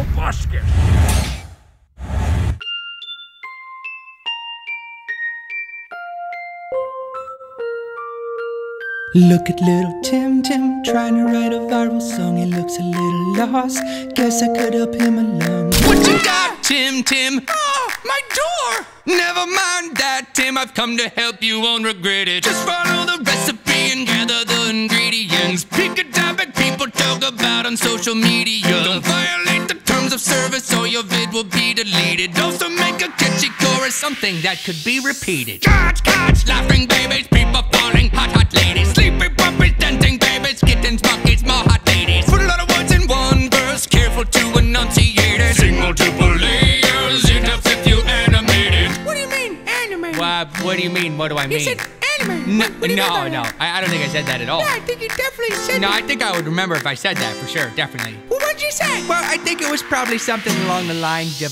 Tobuscus. Look at little Tim Tim trying to write a viral song. He looks a little lost. Guess I could help him along. What you got, Tim Tim? Oh, my door! Never mind that, Tim. I've come to help you, won't regret it. Just follow the recipe and gather the ingredients. Pick a topic people talk about on social media. Don't violate the terms of service or your vid will be deleted. Also make a catchy chorus, something that could be repeated. Catch, catch, laughing babies, people falling, hot, hot ladies. Sleepy puppies, dancing babies, kittens, monkeys, more hot ladies. Put a lot of words in one verse, careful to enunciate it. Sing multiple layers, it helps if you animate it. What do you mean, animate? What do you mean, what do I mean? You said animate. No, I don't think I said that at all. No, I think you definitely said that. No, I think I would remember if I said that, for sure, definitely. Well, what'd you say? Well, I think it was probably something along the lines of,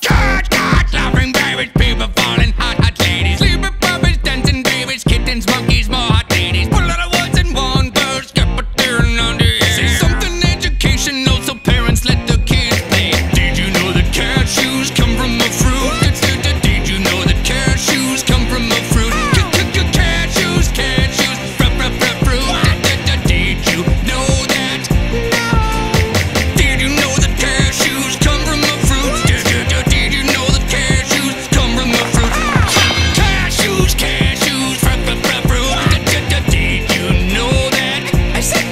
catch, catch, laughing babies, people falling, hot, hot ladies. Sleepy puppies, dancing babies, kittens, monkeys, more hot ladies. Put a lot of words in one verse, get put there and under here. Say something educational so parents let their kids play. Did you know that cashews come from a fruit? Did you know that cashews come from a fruit? Cashews, cashews, fruit. Did you know that? No. Did you know that cashews come from a fruit? Did you know that cashews come from a fruit? Cashews, cashews, fruit. Did you know that? I said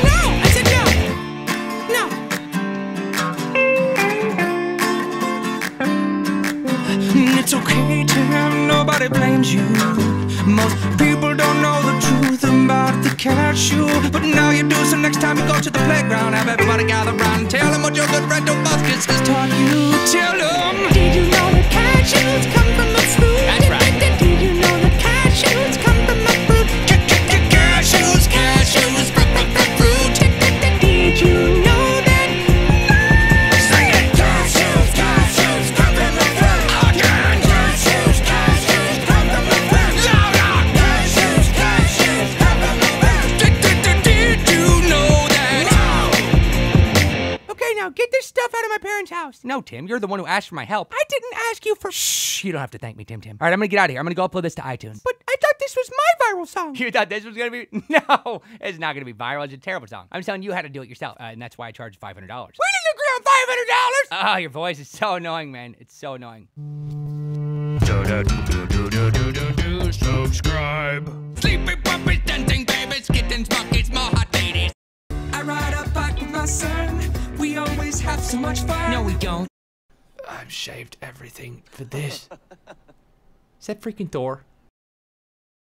no. No. It's okay, Tim, nobody blames you. Most people don't know the truth about the cashew, but now you do, so next time you go to the playground, have everybody gather round and tell them what your good friend Tobuscus has taught you. Tell them. Did you know that cashews come from a fruit? That's right. Did you know that cashews come from a fruit? Cashews, cashews, fruit. Did you know that? Sing it. Cashews, cashews, come from a fruit. Again. Cashews, cashews, come from a fruit. Louder. Cashews, cashews, come from a fruit. Did you know that? Okay, now get this stuff out of my parents' house. No, Tim, you're the one who asked for my help. I didn't ask you for. Shh, you don't have to thank me, Tim Tim. All right, I'm gonna get out of here. I'm gonna go upload this to iTunes. But I thought this was my viral song. You thought this was gonna be? No, it's not gonna be viral. It's a terrible song. I'm telling you how to do it yourself, and that's why I charge $500. Where did you grab $500? Ah, your voice is so annoying, man. It's so annoying. Subscribe. Sleepy puppies, dancing babies, kittens, monkeys, more hot ladies. I ride a bike with my son. We always have so much fun. No, we don't. I've shaved everything for this. Is that freaking Thor?